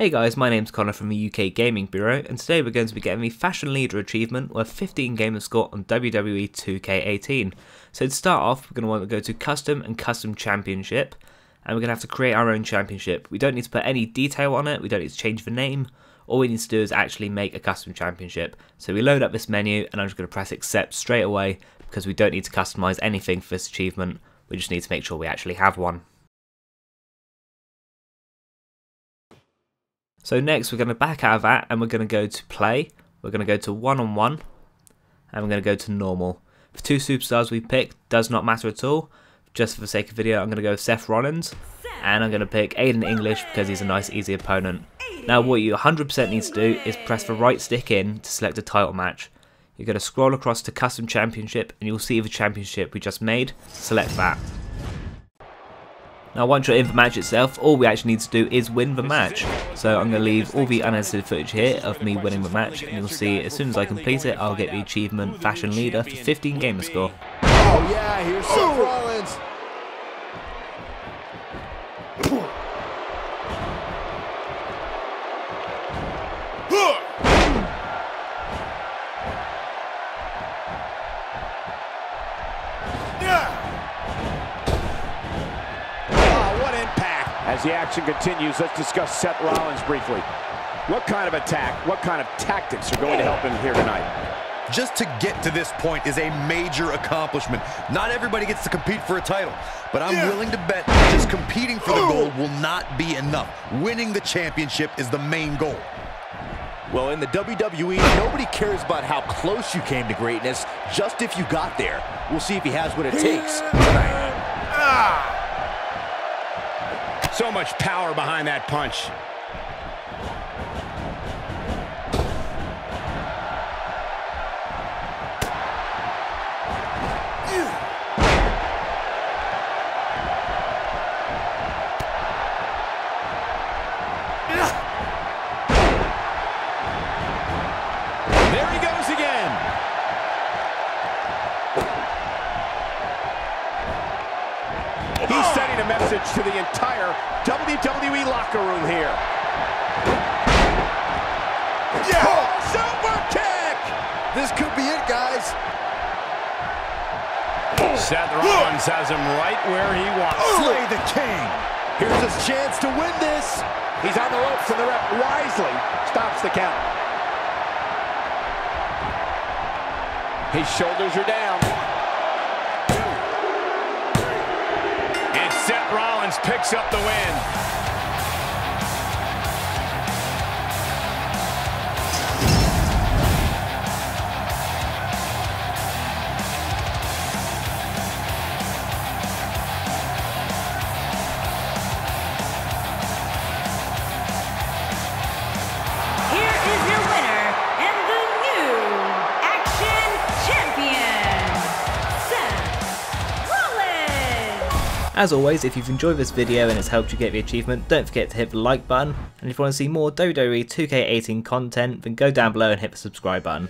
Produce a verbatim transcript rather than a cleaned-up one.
Hey guys, my name's Connor from the U K Gaming Bureau, and today we're going to be getting the Fashion Leader Achievement where fifteen gamers score on W W E two K eighteen. So to start off, we're going to want to go to Custom and Custom Championship, and we're going to have to create our own championship. We don't need to put any detail on it, we don't need to change the name. All we need to do is actually make a custom championship. So we load up this menu, and I'm just going to press accept straight away, because we don't need to customize anything for this achievement, we just need to make sure we actually have one. So next we're going to back out of that and we're going to go to play, we're going to go to one on one, and we're going to go to normal. The two superstars we pick does not matter at all, just for the sake of video I'm going to go with Seth Rollins, and I'm going to pick Aiden English because he's a nice easy opponent. Now what you one hundred percent need to do is press the right stick in to select a title match. You're going to scroll across to Custom Championship and you'll see the championship we just made, select that. Now once you're in the match itself, all we actually need to do is win the match. So I'm going to leave all the unedited footage here of me winning the match, and you'll see as soon as I complete it I'll get the achievement Fashion Leader for fifteen gamer score. Oh yeah, here's Seth Rollins! As the action continues, let's discuss Seth Rollins briefly. What kind of attack, what kind of tactics are going to help him here tonight? Just to get to this point is a major accomplishment. Not everybody gets to compete for a title, but I'm yeah. willing to bet just competing for the gold will not be enough. Winning the championship is the main goal. Well, in the W W E, nobody cares about how close you came to greatness, just if you got there. We'll see if he has what it takes tonight. Ah. So much power behind that punch. There he goes again. He's sending a message to the entire W W E locker room here. Yeah! Oh, super kick! This could be it, guys. Seth Rollins has him right where he wants. Slay the king. Here's his chance to win this. He's on the ropes, and the ref wisely stops the count. His shoulders are down. Seth Rollins picks up the win. Here is your winner and the new Action Champion, Seth Rollins. As always, if you've enjoyed this video and it's helped you get the achievement, don't forget to hit the like button, and if you want to see more W W E two K eighteen content, then go down below and hit the subscribe button.